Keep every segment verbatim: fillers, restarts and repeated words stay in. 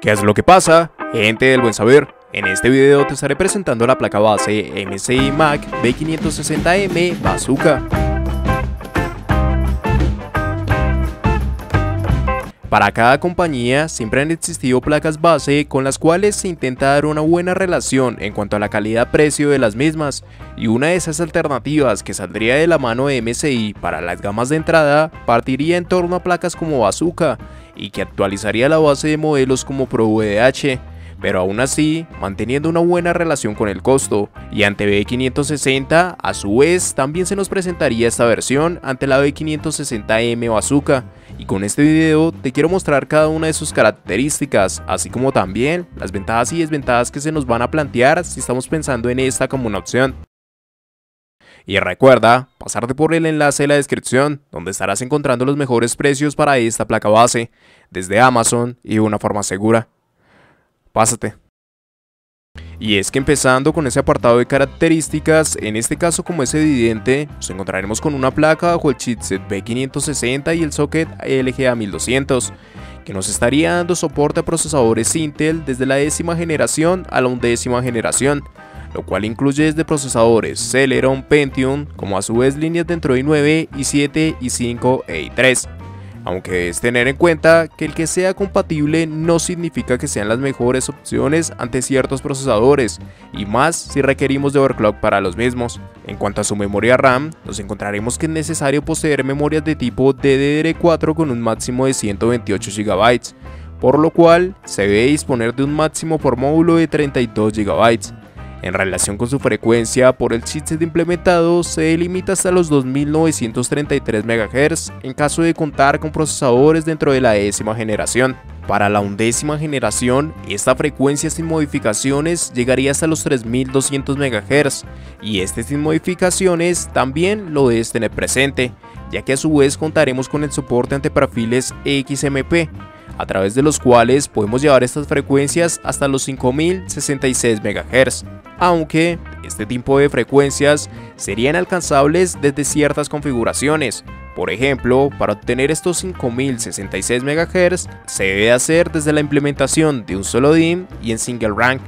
¿Qué es lo que pasa? Gente del buen saber, en este video te estaré presentando la placa base M S I MAG B quinientos sesenta M Bazooka. Para cada compañía siempre han existido placas base con las cuales se intenta dar una buena relación en cuanto a la calidad-precio de las mismas, y una de esas alternativas que saldría de la mano de M S I para las gamas de entrada partiría en torno a placas como Bazooka y que actualizaría la base de modelos como Pro-V D H, pero aún así manteniendo una buena relación con el costo. Y ante B quinientos sesenta a su vez también se nos presentaría esta versión ante la B quinientos sesenta M Bazooka. Y con este video te quiero mostrar cada una de sus características, así como también las ventajas y desventajas que se nos van a plantear si estamos pensando en esta como una opción. Y recuerda, pasarte por el enlace de la descripción, donde estarás encontrando los mejores precios para esta placa base, desde Amazon y de una forma segura. Pásate. Y es que empezando con ese apartado de características, en este caso como es evidente, nos encontraremos con una placa bajo el chipset B quinientos sesenta y el socket L G A mil doscientos, que nos estaría dando soporte a procesadores Intel desde la décima generación a la undécima generación, lo cual incluye desde procesadores Celeron, Pentium, como a su vez líneas dentro de I nueve, I siete, I cinco e I tres. Aunque es tener en cuenta que el que sea compatible no significa que sean las mejores opciones ante ciertos procesadores, y más si requerimos de overclock para los mismos. En cuanto a su memoria RAM, nos encontraremos que es necesario poseer memorias de tipo D D R cuatro con un máximo de ciento veintiocho gigabytes, por lo cual se debe disponer de un máximo por módulo de treinta y dos gigabytes. En relación con su frecuencia, por el chipset implementado se limita hasta los dos mil novecientos treinta y tres megahercios en caso de contar con procesadores dentro de la décima generación. Para la undécima generación, esta frecuencia sin modificaciones llegaría hasta los tres mil doscientos megahercios, y este sin modificaciones también lo debes tener presente, ya que a su vez contaremos con el soporte ante perfiles X M P, a través de los cuales podemos llevar estas frecuencias hasta los cinco mil sesenta y seis megahercios, aunque este tipo de frecuencias serían alcanzables desde ciertas configuraciones. Por ejemplo, para obtener estos cinco mil sesenta y seis megahercios se debe hacer desde la implementación de un solo DIMM y en single rank,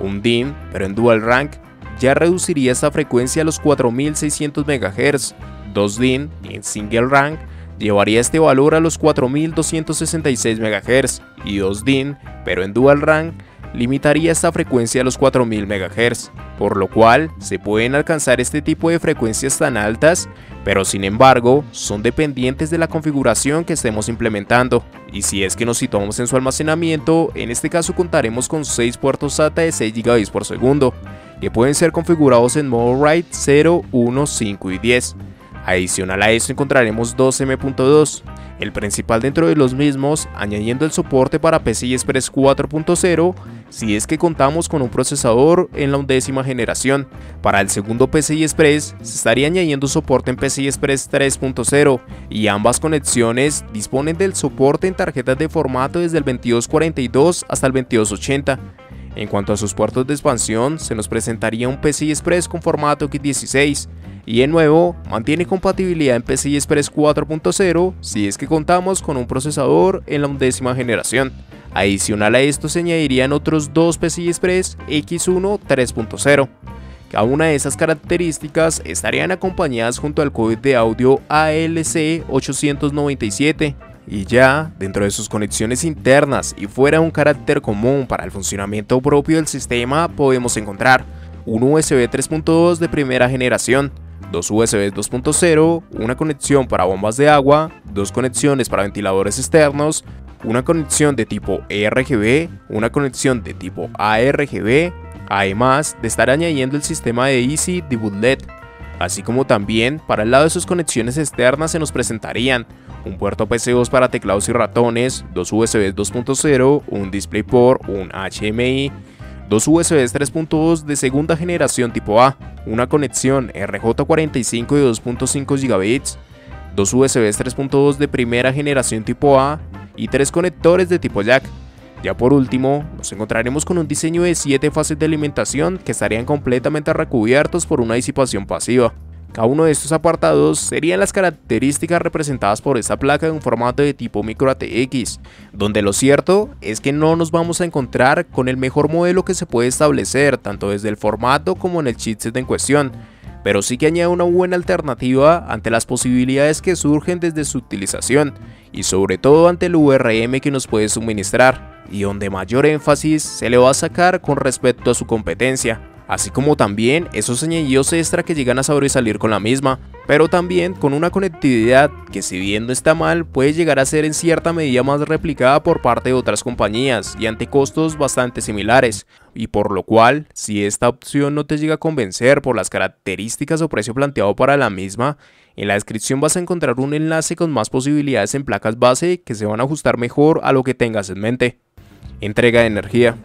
un DIMM pero en dual rank ya reduciría esta frecuencia a los cuatro mil seiscientos megahercios, dos DIMM y en single rank llevaría este valor a los cuatro mil doscientos sesenta y seis megahercios, y dos DIMM, pero en dual rank, limitaría esta frecuencia a los cuatro mil megahercios, por lo cual se pueden alcanzar este tipo de frecuencias tan altas, pero sin embargo son dependientes de la configuración que estemos implementando. Y si es que nos situamos en su almacenamiento, en este caso contaremos con seis puertos SATA de seis gigabytes por segundo, que pueden ser configurados en modo RAID cero, uno, cinco y diez. Adicional a esto encontraremos dos M punto dos, el principal dentro de los mismos, añadiendo el soporte para P C I Express cuatro punto cero si es que contamos con un procesador en la undécima generación. Para el segundo P C I Express se estaría añadiendo soporte en P C I Express tres punto cero, y ambas conexiones disponen del soporte en tarjetas de formato desde el veintidós cuarenta y dos hasta el veintidós ochenta. En cuanto a sus puertos de expansión, se nos presentaría un P C I Express con formato X dieciséis, y de nuevo mantiene compatibilidad en P C I Express cuatro punto cero si es que contamos con un procesador en la undécima generación. Adicional a esto se añadirían otros dos P C I Express X uno tres punto cero. Cada una de esas características estarían acompañadas junto al codec de audio A L C ochocientos noventa y siete. Y ya, dentro de sus conexiones internas y fuera de un carácter común para el funcionamiento propio del sistema, podemos encontrar un U S B tres punto dos de primera generación, dos U S B dos punto cero, una conexión para bombas de agua, dos conexiones para ventiladores externos, una conexión de tipo R G B, una conexión de tipo A R G B, además de estar añadiendo el sistema de E Z Debug L E D, así como también para el lado de sus conexiones externas se nos presentarían un puerto P C dos para teclados y ratones, dos U S B dos punto cero, un DisplayPort, un H D M I, dos U S B tres punto dos de segunda generación tipo A, una conexión R J cuarenta y cinco de dos punto cinco gigabits, dos U S B tres punto dos de primera generación tipo A y tres conectores de tipo Jack. Ya por último, nos encontraremos con un diseño de siete fases de alimentación que estarían completamente recubiertos por una disipación pasiva, Cada uno de estos apartados serían las características representadas por esta placa en un formato de tipo micro A T X, donde lo cierto es que no nos vamos a encontrar con el mejor modelo que se puede establecer tanto desde el formato como en el chipset en cuestión, pero sí que añade una buena alternativa ante las posibilidades que surgen desde su utilización y sobre todo ante el V R M que nos puede suministrar y donde mayor énfasis se le va a sacar con respecto a su competencia, así como también esos añadidos extra que llegan a sobresalir con la misma, pero también con una conectividad que si bien no está mal puede llegar a ser en cierta medida más replicada por parte de otras compañías y ante costos bastante similares, y por lo cual si esta opción no te llega a convencer por las características o precio planteado para la misma, en la descripción vas a encontrar un enlace con más posibilidades en placas base que se van a ajustar mejor a lo que tengas en mente. Entrega de energía.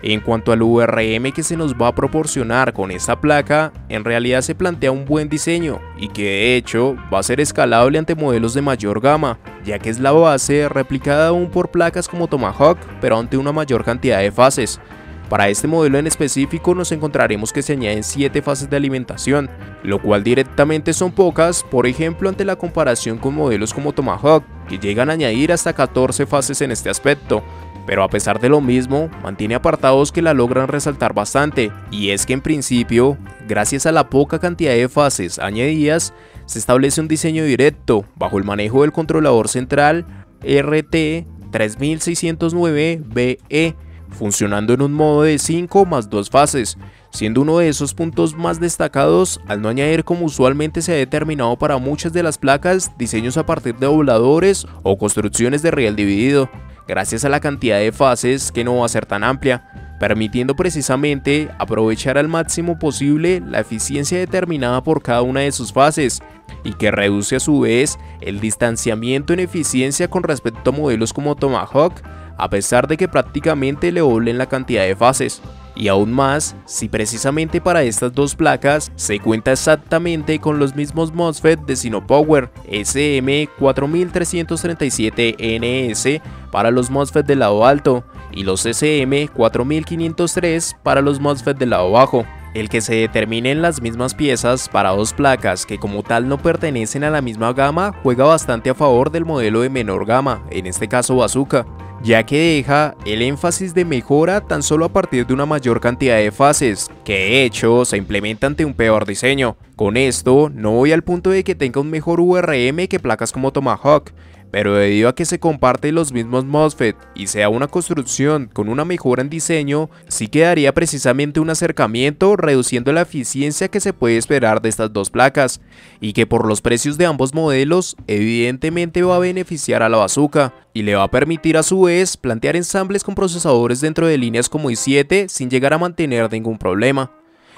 En cuanto al V R M que se nos va a proporcionar con esta placa, en realidad se plantea un buen diseño y que de hecho va a ser escalable ante modelos de mayor gama, ya que es la base replicada aún por placas como Tomahawk, pero ante una mayor cantidad de fases. Para este modelo en específico nos encontraremos que se añaden siete fases de alimentación, lo cual directamente son pocas, por ejemplo ante la comparación con modelos como Tomahawk, que llegan a añadir hasta catorce fases en este aspecto. Pero a pesar de lo mismo, mantiene apartados que la logran resaltar bastante, y es que en principio, gracias a la poca cantidad de fases añadidas, se establece un diseño directo bajo el manejo del controlador central R T tres seis cero nueve B E, funcionando en un modo de cinco más dos fases, siendo uno de esos puntos más destacados al no añadir, como usualmente se ha determinado para muchas de las placas, diseños a partir de dobladores o construcciones de riel dividido, gracias a la cantidad de fases que no va a ser tan amplia, permitiendo precisamente aprovechar al máximo posible la eficiencia determinada por cada una de sus fases, y que reduce a su vez el distanciamiento en eficiencia con respecto a modelos como Tomahawk, a pesar de que prácticamente le doblen la cantidad de fases. Y aún más, si precisamente para estas dos placas se cuenta exactamente con los mismos MOSFET de SinoPower S M cuatro tres tres siete N S para los MOSFET del lado alto y los S M cuatro cinco cero tres para los MOSFET del lado bajo. El que se determinen las mismas piezas para dos placas que como tal no pertenecen a la misma gama juega bastante a favor del modelo de menor gama, en este caso Bazooka, ya que deja el énfasis de mejora tan solo a partir de una mayor cantidad de fases, que de hecho se implementa ante un peor diseño. Con esto no voy al punto de que tenga un mejor V R M que placas como Tomahawk, pero debido a que se comparten los mismos MOSFET y sea una construcción con una mejora en diseño, sí quedaría precisamente un acercamiento reduciendo la eficiencia que se puede esperar de estas dos placas, y que por los precios de ambos modelos evidentemente va a beneficiar a la Bazooka, y le va a permitir a su vez plantear ensambles con procesadores dentro de líneas como i siete sin llegar a mantener ningún problema.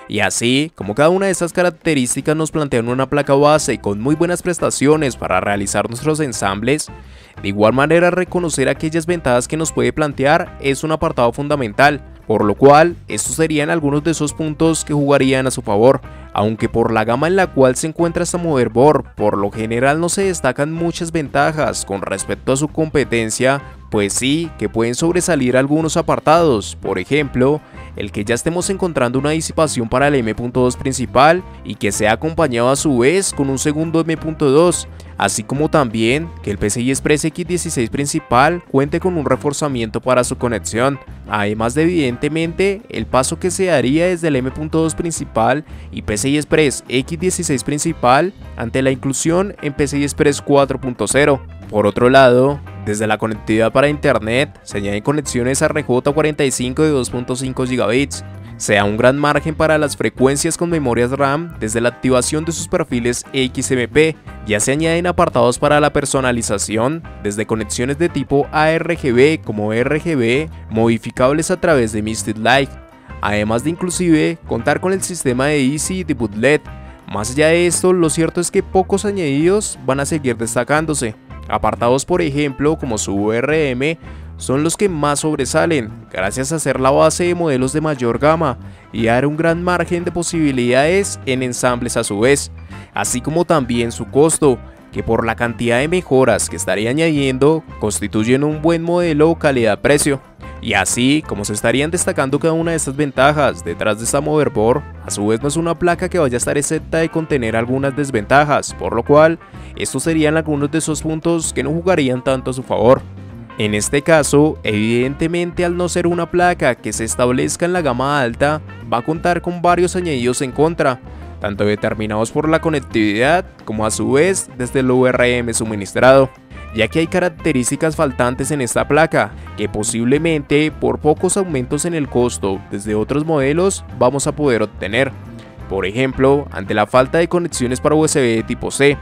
Y así, como cada una de estas características nos plantean una placa base con muy buenas prestaciones para realizar nuestros ensambles, de igual manera reconocer aquellas ventajas que nos puede plantear es un apartado fundamental, por lo cual estos serían algunos de esos puntos que jugarían a su favor, aunque por la gama en la cual se encuentra esta motherboard por lo general no se destacan muchas ventajas con respecto a su competencia, pues sí que pueden sobresalir algunos apartados, por ejemplo, el que ya estemos encontrando una disipación para el M punto dos principal y que sea acompañado a su vez con un segundo M punto dos, así como también que el P C I Express X dieciséis principal cuente con un reforzamiento para su conexión, además de evidentemente el paso que se daría desde el M punto dos principal y P C I Express X dieciséis principal ante la inclusión en P C I Express cuatro punto cero. Por otro lado, desde la conectividad para internet se añaden conexiones a R J cuarenta y cinco de dos punto cinco gigabits. Se da un gran margen para las frecuencias con memorias RAM desde la activación de sus perfiles X M P, ya se añaden apartados para la personalización desde conexiones de tipo A R G B como R G B modificables a través de Mystic Light, además de inclusive contar con el sistema de E Z Debug L E D. Más allá de esto, lo cierto es que pocos añadidos van a seguir destacándose. Apartados por ejemplo como su V R M son los que más sobresalen, gracias a ser la base de modelos de mayor gama y dar un gran margen de posibilidades en ensambles a su vez, así como también su costo, que por la cantidad de mejoras que estaría añadiendo constituyen un buen modelo calidad-precio. Y así como se estarían destacando cada una de estas ventajas detrás de esta motherboard, a su vez no es una placa que vaya a estar exenta de contener algunas desventajas, por lo cual estos serían algunos de esos puntos que no jugarían tanto a su favor. En este caso, evidentemente al no ser una placa que se establezca en la gama alta, va a contar con varios añadidos en contra, tanto determinados por la conectividad como a su vez desde el V R M suministrado, ya que hay características faltantes en esta placa, que posiblemente por pocos aumentos en el costo desde otros modelos vamos a poder obtener, por ejemplo, ante la falta de conexiones para U S B tipo C,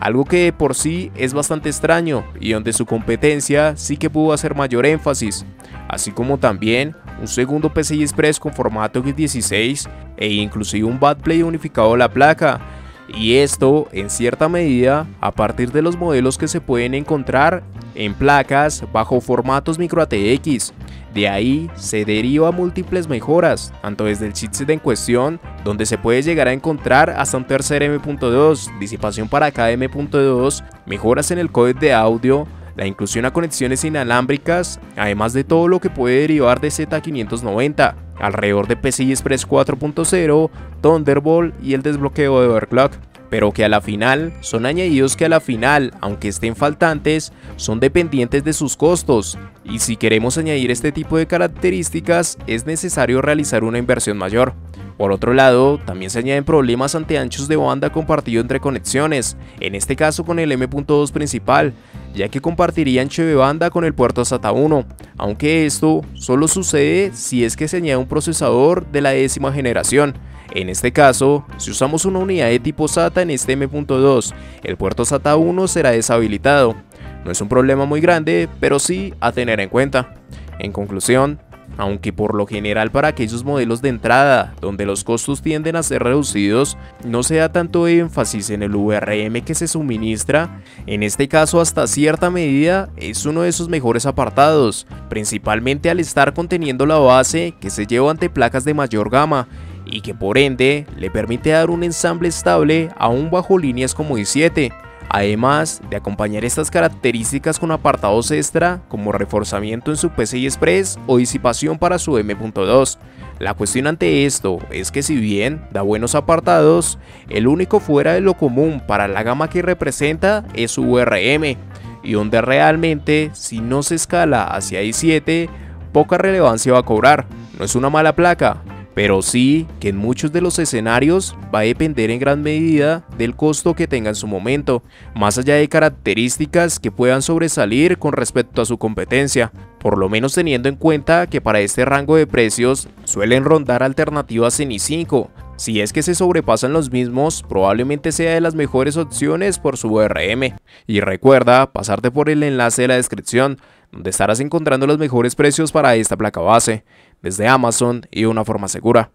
algo que de por sí es bastante extraño y donde su competencia sí que pudo hacer mayor énfasis, así como también un segundo P C I Express con formato X dieciséis e inclusive un backplate unificado a la placa, y esto en cierta medida a partir de los modelos que se pueden encontrar en placas bajo formatos micro A T X. De ahí se deriva múltiples mejoras, tanto desde el chipset en cuestión, donde se puede llegar a encontrar hasta un tercer M punto dos, disipación para cada M punto dos, mejoras en el códec de audio, la inclusión a conexiones inalámbricas, además de todo lo que puede derivar de Z quinientos noventa, alrededor de P C I Express cuatro punto cero, Thunderbolt y el desbloqueo de overclock. Pero que a la final son añadidos que a la final, aunque estén faltantes, son dependientes de sus costos, y si queremos añadir este tipo de características es necesario realizar una inversión mayor. Por otro lado, también se añaden problemas ante anchos de banda compartido entre conexiones, en este caso con el M punto dos principal, ya que compartiría ancho de banda con el puerto SATA uno, aunque esto solo sucede si es que se añade un procesador de la décima generación. En este caso, si usamos una unidad de tipo SATA en este M punto dos, el puerto SATA uno será deshabilitado. No es un problema muy grande, pero sí a tener en cuenta. En conclusión, aunque por lo general para aquellos modelos de entrada donde los costos tienden a ser reducidos, no se da tanto énfasis en el V R M que se suministra, en este caso hasta cierta medida es uno de sus mejores apartados, principalmente al estar conteniendo la base que se lleva ante placas de mayor gama, y que por ende le permite dar un ensamble estable aún bajo líneas como I siete, además de acompañar estas características con apartados extra como reforzamiento en su P C I Express o disipación para su M punto dos. La cuestión ante esto es que si bien da buenos apartados, el único fuera de lo común para la gama que representa es su V R M, y donde realmente si no se escala hacia I siete, poca relevancia va a cobrar. No es una mala placa, pero sí que en muchos de los escenarios va a depender en gran medida del costo que tenga en su momento, más allá de características que puedan sobresalir con respecto a su competencia, por lo menos teniendo en cuenta que para este rango de precios suelen rondar alternativas en I cinco, si es que se sobrepasan los mismos, probablemente sea de las mejores opciones por su V R M. Y recuerda pasarte por el enlace de la descripción, donde estarás encontrando los mejores precios para esta placa base, desde Amazon y de una forma segura.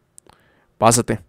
Pásate.